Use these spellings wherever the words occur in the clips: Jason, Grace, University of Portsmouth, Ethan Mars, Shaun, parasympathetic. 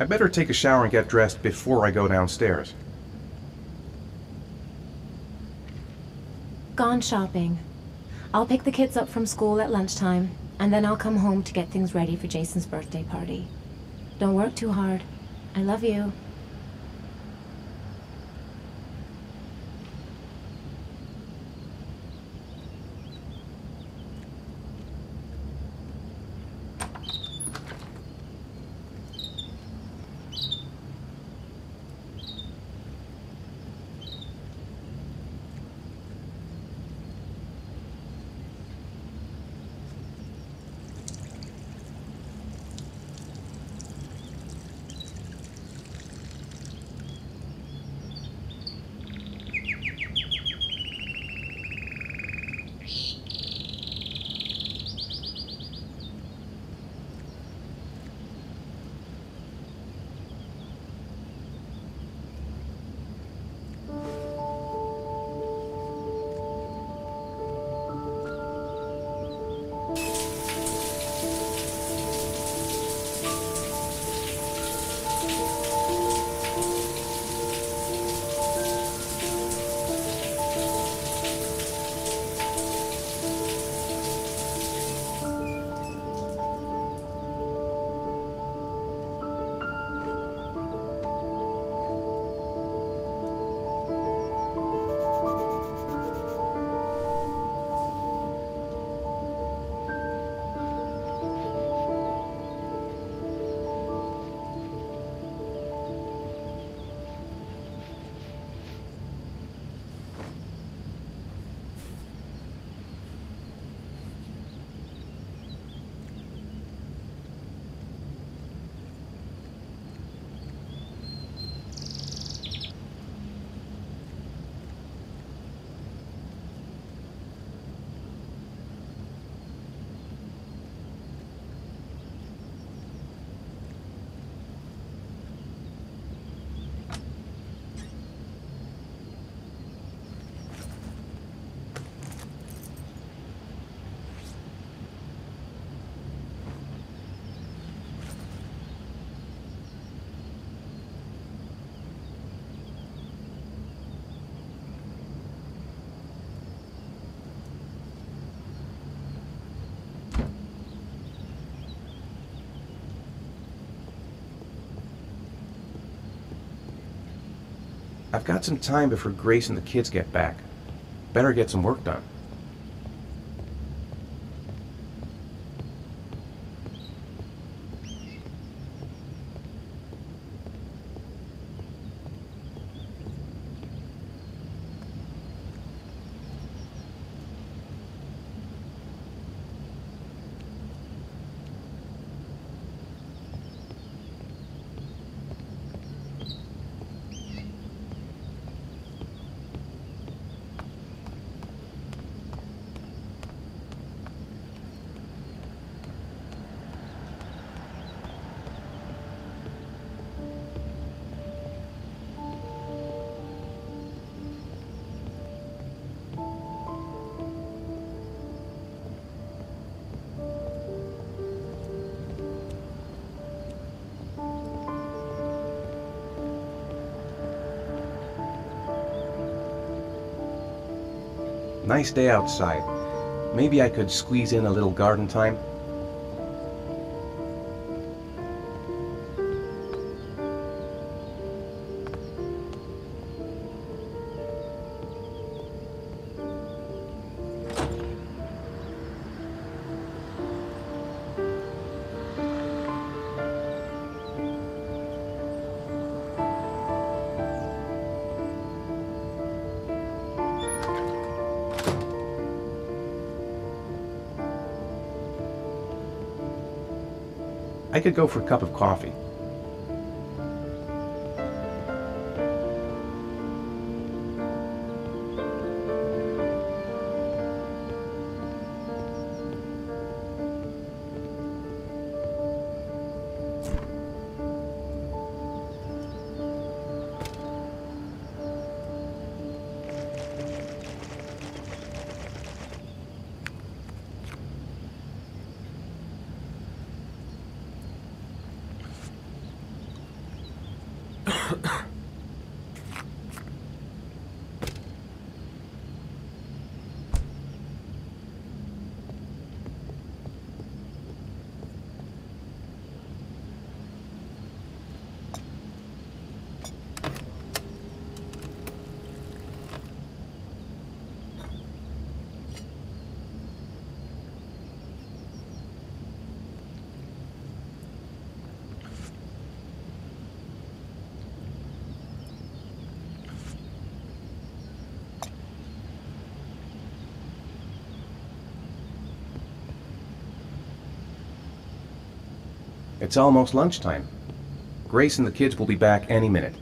I better take a shower and get dressed before I go downstairs. Gone shopping. I'll pick the kids up from school at lunchtime, and then I'll come home to get things ready for Jason's birthday party. Don't work too hard. I love you. I've got some time before Grace and the kids get back. Better get some work done. Nice day outside. Maybe I could squeeze in a little garden time. I could go for a cup of coffee. It's almost lunchtime. Grace and the kids will be back any minute.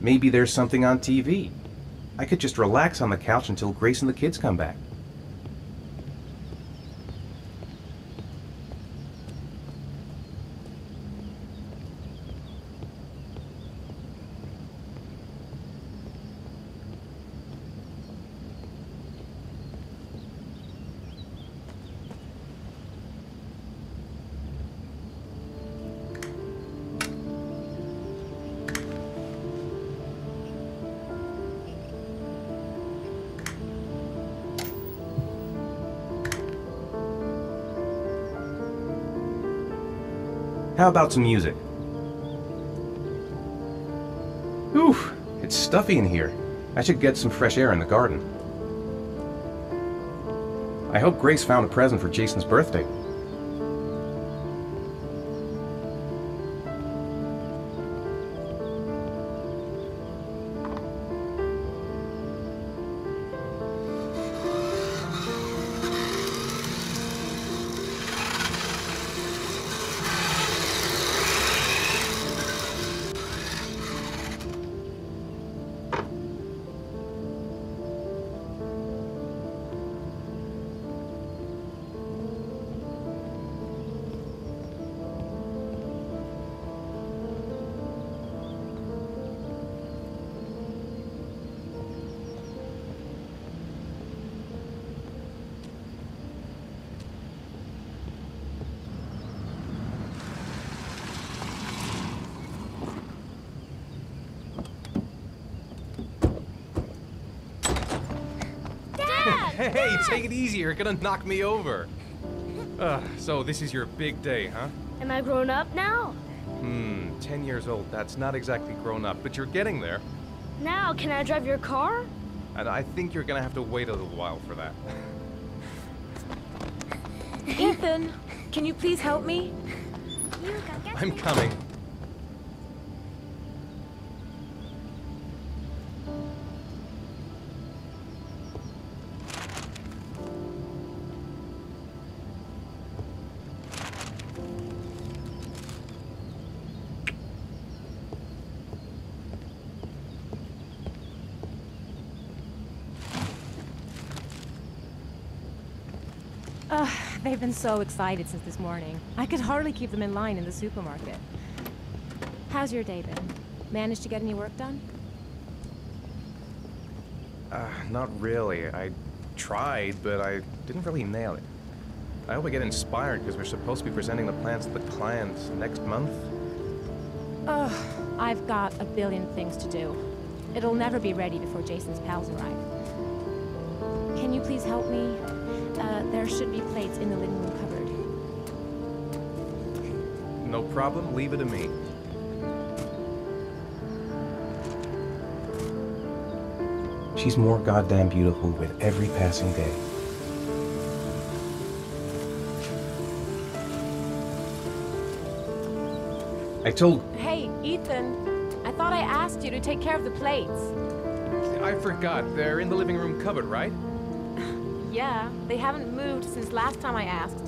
Maybe there's something on TV. I could just relax on the couch until Grace and the kids come back. How about some music? Oof, it's stuffy in here. I should get some fresh air in the garden. I hope Grace found a present for Jason's birthday. Hey, take it easy, you're gonna knock me over. So this is your big day, huh? Am I grown up now? 10 years old, that's not exactly grown up, but you're getting there. Now, can I drive your car? And I think you're gonna have to wait a little while for that. Ethan, can you please help me? I'm coming. They've been so excited since this morning. I could hardly keep them in line in the supermarket. How's your day been? Managed to get any work done? Not really. I tried, but I didn't really nail it. I hope I get inspired because we're supposed to be presenting the plans to the clients next month. I've got a billion things to do. It'll never be ready before Jason's pals arrive. Can you please help me? There should be plates in the living room cupboard. No problem, leave it to me. She's more goddamn beautiful with every passing day. Hey, Ethan, I thought I asked you to take care of the plates. I forgot, they're in the living room cupboard, right? Yeah, they haven't moved since last time I asked.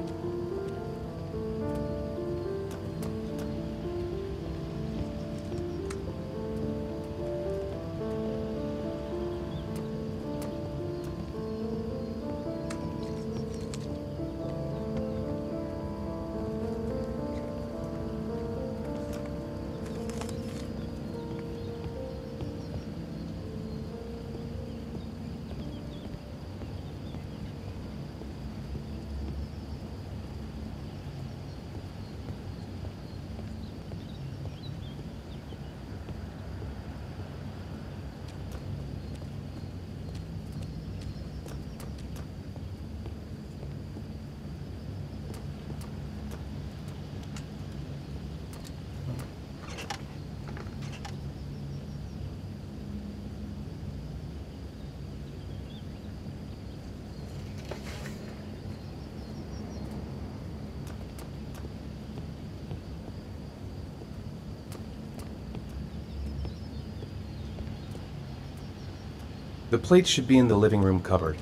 The plates should be in the living room cupboard.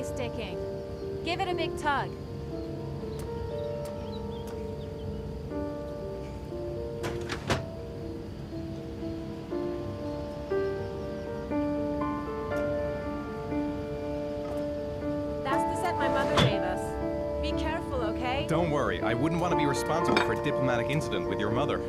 Sticking. Give it a big tug. That's the set my mother gave us. Be careful, okay? Don't worry. I wouldn't want to be responsible for a diplomatic incident with your mother.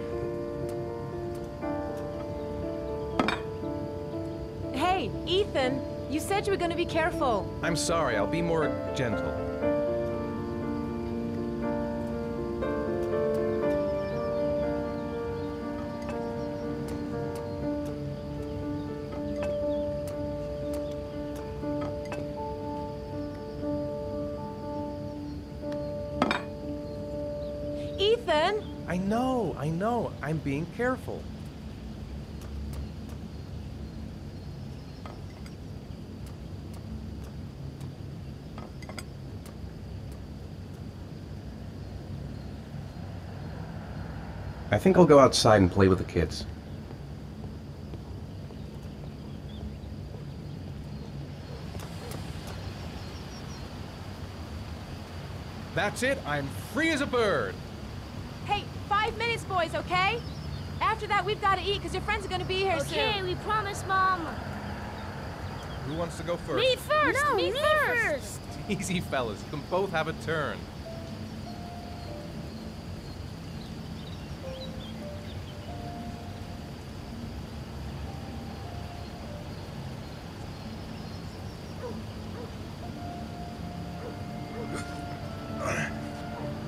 Hey, Ethan! You said you were going to be careful. I'm sorry, I'll be more gentle. Ethan! I know. I'm being careful. I think I'll go outside and play with the kids. That's it. I'm free as a bird. Hey, 5 minutes, boys, okay? After that, we've got to eat because your friends are going to be here soon. Okay, we promise, Mom. Who wants to go first? Me first! No, me first! Easy, fellas. You can both have a turn.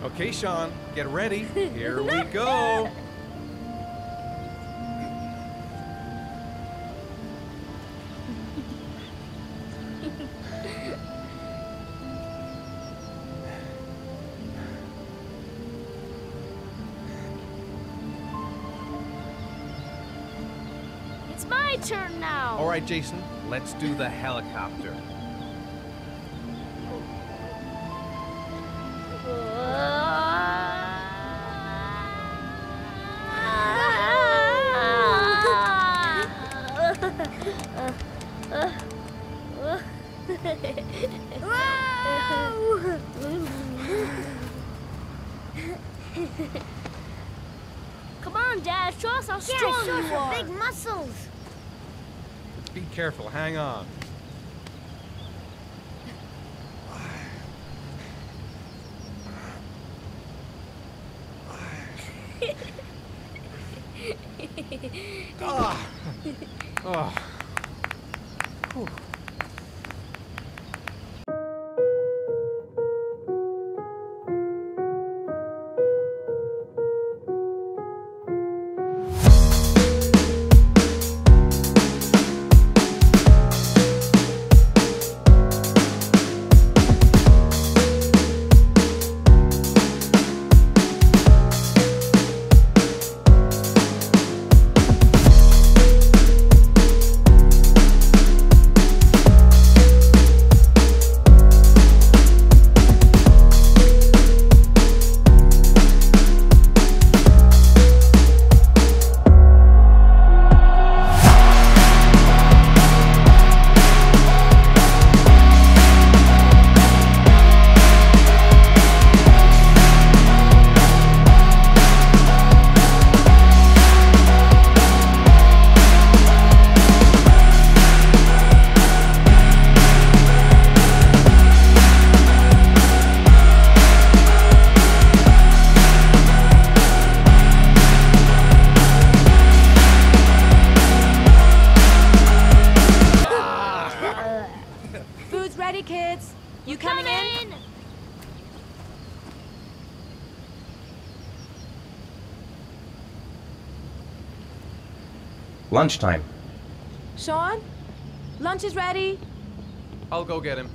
Okay, Shaun, get ready. Here we go. It's my turn now. All right, Jason, let's do the helicopter. Come on, Dad, show us how strong you are. Big muscles. Be careful, hang on. kids. You coming in? Lunchtime. Shaun, lunch is ready. I'll go get him.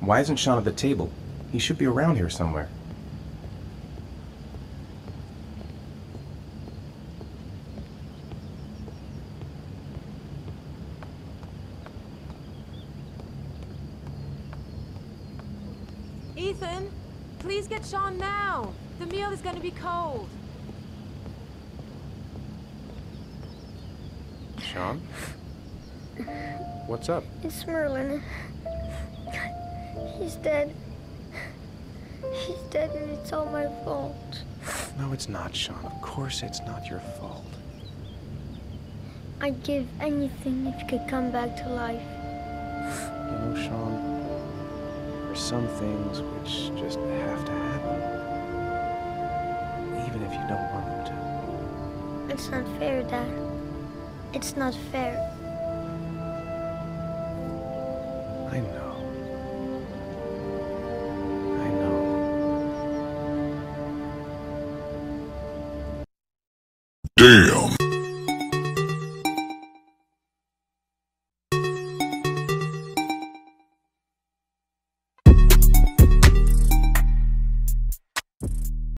Why isn't Shaun at the table? He should be around here somewhere. Ethan, please get Shaun now. The meal is going to be cold. Shaun? What's up? It's Merlin. He's dead. He's dead and it's all my fault. No, it's not, Shaun. Of course it's not your fault. I'd give anything if you could come back to life. You know, Shaun, there are some things which just have to happen. Even if you don't want them to. It's not fair, Dad. It's not fair. I know. Damn.